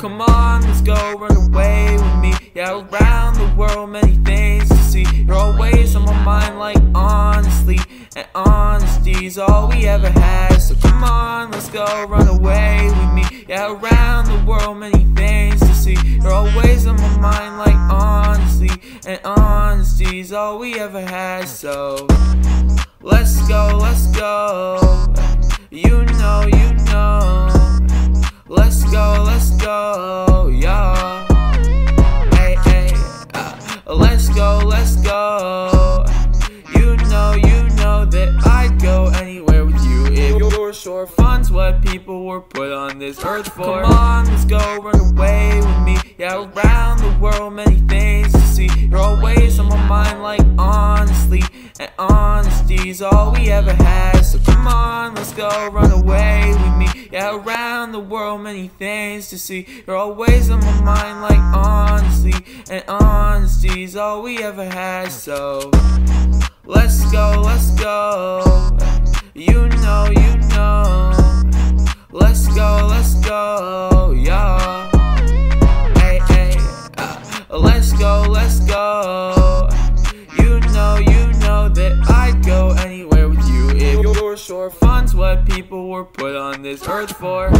Come on, let's go, run away with me. Yeah, around the world, many things to see. You're always on my mind, like honestly. And honesty's all we ever had. So come on, let's go, run away with me. Yeah, around the world, many things to see. You're always on my mind, like honestly. And honesty's all we ever had. So let's go, let's go. You know, you know. Let's go, y'all. Hey, hey, let's go. You know that I'd go anywhere with you if you're sure fun's what people were put on this earth for. Come on, let's go, run away with me. Yeah, around the world, many things to see. You're always on my mind, like honestly. And honesty's all we ever had. So come on, let's go, run away with me. Yeah, around the world, many things to see. You're always on my mind, like honestly. And honesty's all we ever had. So let's go, let's go. You know, you know. Let's go, y'all. Hey, hey, let's go. You know that I'd go anywhere with you if you're sure fun's what people were put on this earth for.